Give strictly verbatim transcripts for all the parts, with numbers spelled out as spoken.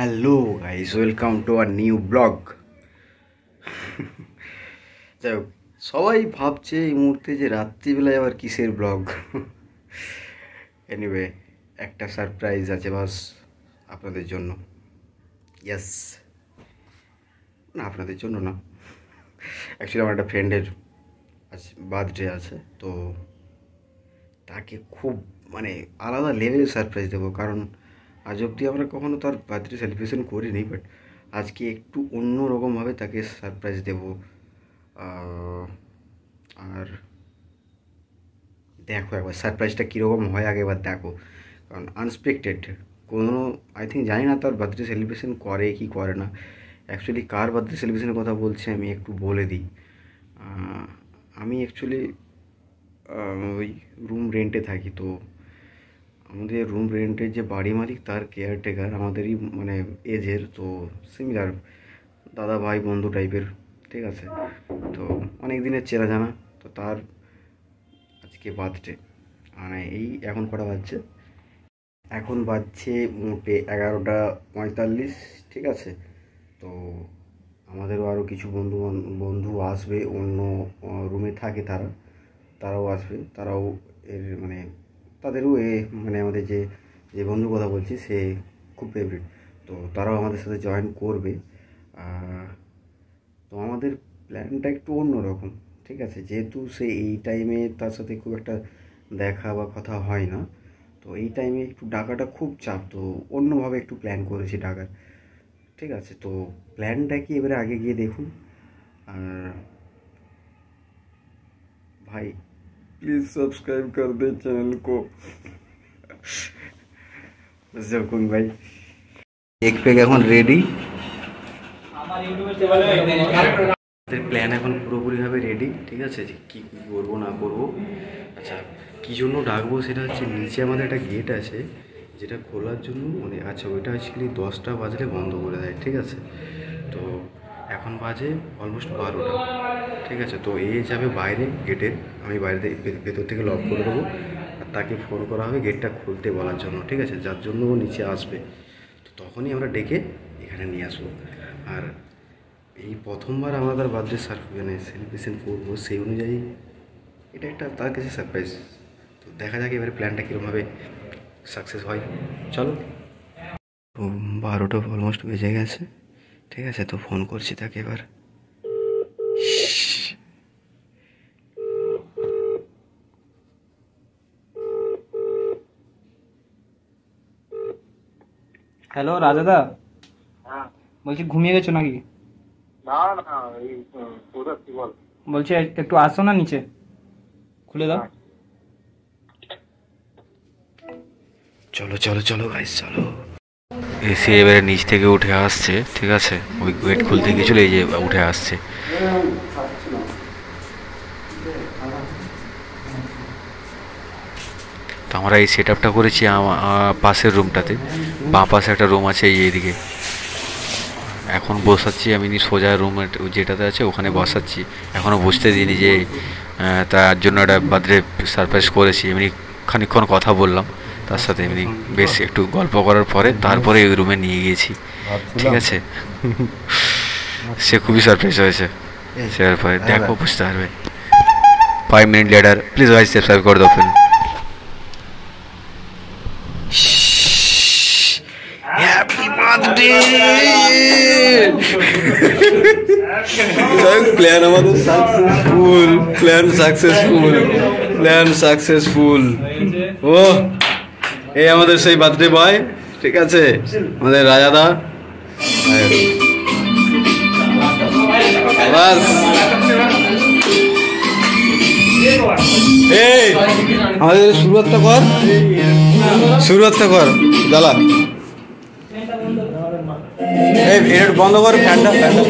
Hello guys, welcome to our new blog. যাই হোক, সবাই ভাবছে এই মুহূর্তে যে রাত্রিবেলায় আবার কিসের ব্লগ। এনিওয়ে, একটা সারপ্রাইজ আছে বাস আপনাদের জন্য। ইয়েস, না আপনাদের জন্য না, অ্যাকচুয়ালি আমার একটা ফ্রেন্ডের আছে, বার্থডে আছে, তো তাকে খুব মানে আলাদা লেভেলের সারপ্রাইজ দেবো। কারণ আজ অবধি আমরা কখনো তার বার্থডে সেলিব্রেশন করিনি, বাট আজকে একটু অন্য রকমভাবে তাকে সারপ্রাইজ দেব। আর দেখো একবার সারপ্রাইজটা কীরকম হয়, আগে এবার দেখো। কারণ আনএক্সপেক্টেড কোনো, আই থিঙ্ক জানি না তার বার্থডে সেলিব্রেশন করে কি করে না। অ্যাকচুয়ালি কার বার্থডে সেলিব্রেশনের কথা বলছি আমি একটু বলে দিই। আমি অ্যাকচুয়ালি ওই রুম রেন্টে থাকি, তো আমাদের রুম রেন্টের যে বাড়ি মালিক তার কেয়ারটেকার আমাদেরই মানে এজের, তো সিমিলার দাদা ভাই বন্ধু টাইপের, ঠিক আছে। তো অনেক দিনের চেনা জানা, তো তার আজকে বার্থডে। মানে এই এখন কটা বাজছে? এখন বাজছে মোটে এগারোটা পঁয়তাল্লিশ, ঠিক আছে। তো আমাদেরও আরও কিছু বন্ধু বন্ধু আসবে, অন্য রুমে থাকে তারা, তারাও আসবে। তারাও এর মানে তাদেরও এ মানে আমাদের যে যে বন্ধুর কথা বলছি সে খুব ফেভারিট, তো তারাও আমাদের সাথে জয়েন করবে। তো আমাদের প্ল্যানটা একটু অন্যরকম, ঠিক আছে। যেহেতু সে এই টাইমে তার সাথে খুব একটা দেখা বা কথা হয় না, তো এই টাইমে একটু ডাকাটা খুব চাপ, তো অন্যভাবে একটু প্ল্যান করেছি ডাকার, ঠিক আছে। তো প্ল্যানটা কি এবারে আগে গিয়ে দেখুন। আর ভাই प्लीज़ सब्सक्राइब कर दे चैनल को। जबकुन भाई एक पैक এখন রেডি, আমাদের প্ল্যান এখন পুরোপুরিভাবে রেডি, ঠিক আছে। যে কী কী করবো না করবো। আচ্ছা, কী জন্য ডাকবো সেটা হচ্ছে, নিচে আমাদের একটা গেট আছে যেটা খোলার জন্য মানে, আচ্ছা ওইটা আসলে দশটা বাজলে বন্ধ করে দেয়, ঠিক আছে। তো এখন বাজে অলমোস্ট বারোটা, ঠিক আছে। তো এ যাবে বাইরে গেটের, আমি বাইরে ভেতর থেকে লক করে দেবো, আর তাকে ফোন করা হবে গেটটা খুলতে বলার জন্য, ঠিক আছে। যার জন্য ও নিচে আসবে, তো তখনই আমরা ডেকে এখানে নিয়ে আসবো। আর এই প্রথমবার আমরা তার বার্থডে সার মানে সেলিব্রেশন করবো, সেই অনুযায়ী এটা একটা তার কাছে সারপ্রাইজ। তো দেখা যাক এবারে প্ল্যানটা কীরকমভাবে সাকসেস হয়, চলো। তো বারোটা অলমোস্ট বেজে গেছে, ঠিক আছে। তো ফোন করছি তাকে এবার। হ্যালো রাজাদা, বলছি ঘুমিয়ে গেছো নাকি? না না, এই পুরো কি বল, বলছি একটু আসো না নিচে, খুলে দাও। চলো চলো চলো গাইস চলো। এসে এবারে নিচ থেকে উঠে আসছে, ঠিক আছে। ওই গেট খুলতে গিয়েছিল, এই যে উঠে আসছে। তো আমরা এই সেট আপটা করেছি পাশের রুমটাতে, বাঁ পাশে একটা রুম আছে এইদিকে। এখন বসাচ্ছি আমি সোজা রুমের যেটাতে আছে ওখানে বসাচ্ছি। এখনও বুঝতে দিইনি যে তার জন্য একটা বার্থডে সারপ্রাইজ করেছি। এমনি খানিকক্ষণ কথা বললাম তার সাথে, এমনি বেশ একটু গল্প করার পরে তারপরে ওই রুমে নিয়ে গিয়েছি, ঠিক আছে। সে খুবই সারপ্রাইজ হয়েছে। তারপরে দেখো বুঝতে পারবে। ফাইভ মিনিট লেটার, প্লিজ ভাই সাবস্ক্রাইব করে দাও। ফিল্ম প্ল্যান আমাদের successful, plan successful, plan successful. ও এই আমাদের সেই বার্থডে বয়, ঠিক আছে, আমাদের রাজাদা। এই আমাদের শুরুয়াতটা কর, শুরুয়াতটা কর দালা। এই ভিডিও বন্ধ কর, ফ্যানটা ফ্যানটা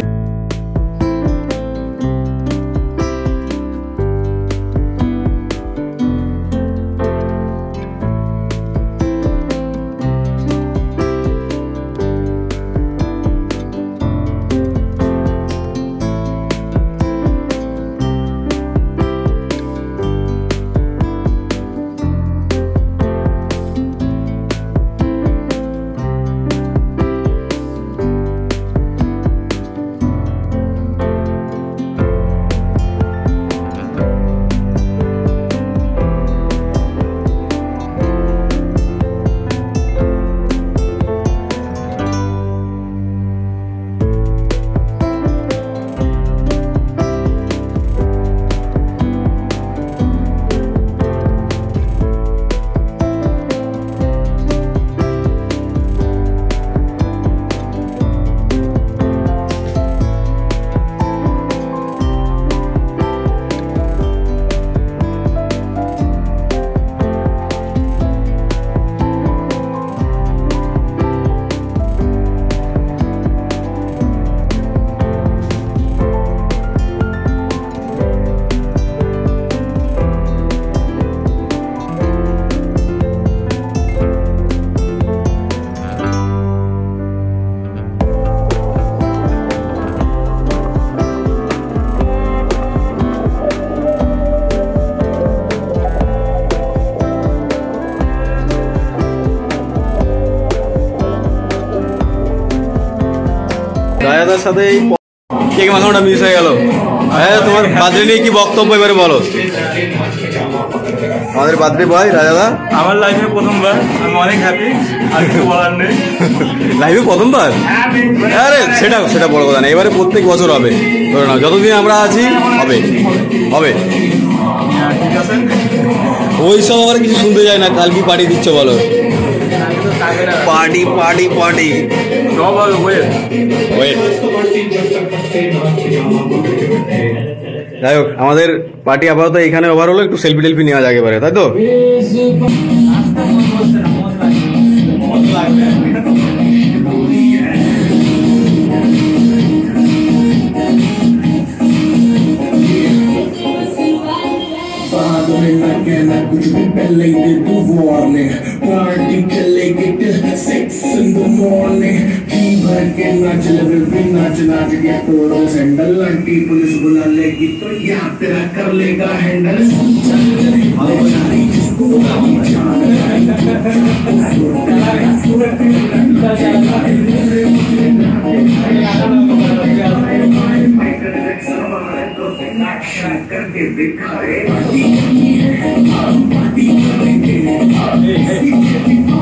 দাদার সাথে এই কেক মাখানোটা মিস হয়ে গেল। হ্যাঁ, তোমার বাদরে নিয়ে কি বক্তব্য এবারে বলো? আমাদের বাদরে ভাই রাজাদা, আমার লাইফে প্রথমবার, আমি অনেক হ্যাপি, আর কিছু বলার নেই। লাইফে প্রথমবার? আরে সেটা সেটা বড় কথা না, এবারে প্রত্যেক বছর হবে, ধরে নাও যতদিন আমরা আছি হবে হবে। ঠিক আছে, ওই সব আমার কিছু শুনতে যায় না। কাল কি পার্টি দিচ্ছ বলো? পার্টি পার্টি পার্টি সব হবে। ওয়েট ওয়েট যাই হোক, আমাদের পার্টি আপাতত এখানে ওভার হলো। একটু সেলফি টেলফি নেওয়া যাবে পারে, তাই তো?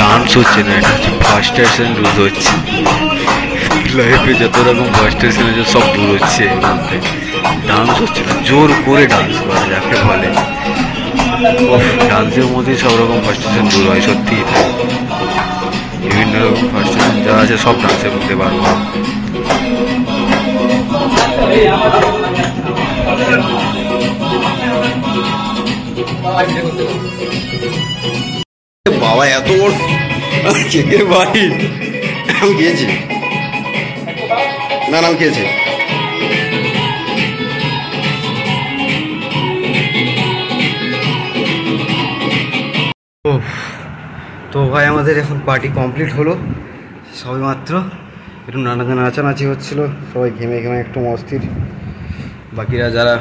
ডান্স হচ্ছে না, এটা হচ্ছে ফার্স্ট স্টেশন লুজ হচ্ছে। লাইফে যত রকম ফার্স্ট স্টেশন আছে সব দূর হচ্ছে। ডান্স হচ্ছে না, জোর করে ডান্স করা যাকে বলে। ডান্সের মধ্যেই সব রকম ফার্স্ট স্টেশন দূর হয় সত্যি। বিভিন্ন রকম ফার্স্ট স্টেশন যা আছে সব ডান্সের মধ্যে বার হয়। বাবা এত বড় কেকের বাড়ি আমি খেয়েছি না, নাম খেয়েছি তো ভাই। আমাদের এখন পার্টি কমপ্লিট হলো সবে মাত্র, একটু নানা নাচানাচি হচ্ছিলো, সবাই ঘেমে ঘেমে একটু অস্থির। বাকিরা যারা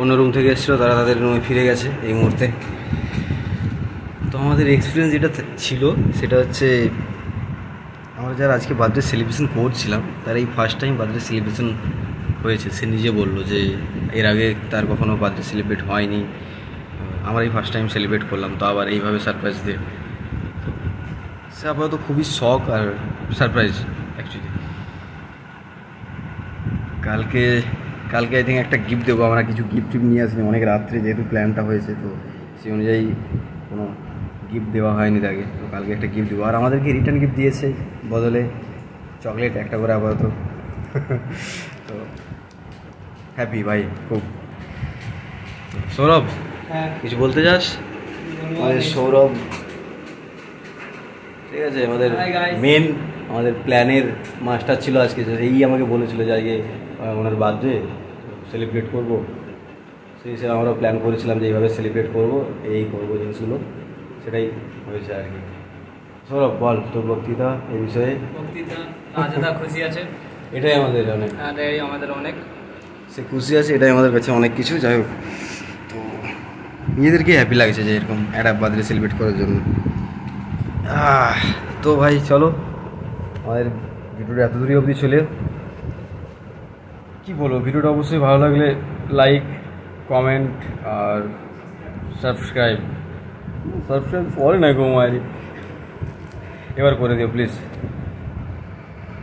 অন্য রুম থেকে এসেছিলো তারা তাদের রুমে ফিরে গেছে এই মুহূর্তে। তো আমাদের এক্সপিরিয়েন্স যেটা ছিল সেটা হচ্ছে আমরা যারা আজকে বার্থডে সেলিব্রেশন করছিলাম তারা এই ফার্স্ট টাইম বার্থডে সেলিব্রেশন হয়েছে। সে নিজে বললো যে এর আগে তার কখনও বার্থডে সেলিব্রেট হয়নি, আমরা এই ফার্স্ট টাইম সেলিব্রেট করলাম, তো আবার এইভাবে সারপ্রাইজ দিয়ে। সে আপাতত খুবই শখ আর সারপ্রাইজ অ্যাকচুয়ালি। কালকে কালকে আই থিঙ্ক একটা গিফট দেবো, আমরা কিছু গিফট টিফট নিয়ে আসিনি, অনেক রাত্রে যেহেতু প্ল্যানটা হয়েছে তো সেই অনুযায়ী কোনো গিফট দেওয়া হয়নি তাকে, তো কালকে একটা গিফট দেবো। আর আমাদেরকে রিটার্ন গিফট দিয়েছে বদলে চকলেট একটা করে আপাতত तो हैप्पी भाई खूब। सौरभ कुछ बोलते যাস? अरे सौरभ ঠিক আছে, আমাদের মেন আমাদের প্ল্যানের মাস্টার ছিল আজকে, এই আমাকে বলেছিল যে আজকে ওনার বার্থডে সেলিব্রেট করব, সেই হিসেবে আমরা প্ল্যান করেছিলাম যে এইভাবে সেলিব্রেট করব, এই করব জিনিসগুলো, সেটাই হয়েছে আর কি। সৌরভ বল তোর বক্তৃতা এই বিষয়ে। বক্তৃতা আজাদা খুশি আছে, এটাই আমাদের অনেক, এটাই আমাদের অনেক, সে খুশি আছে এটাই আমাদের কাছে অনেক কিছু। যাই হোক, তো নিজেদেরকে হ্যাপি লাগছে যে এরকম একটা বার্থডে সেলিব্রেট করার জন্য। তো ভাই চলো, আমাদের ভিডিওটা এত দূরই অবধি চলে, কী বলবো, ভিডিওটা অবশ্যই ভালো লাগলে লাইক, কমেন্ট আর সাবস্ক্রাইব। সাবস্ক্রাইব করে না গো মারি, এবার করে দিও প্লিজ।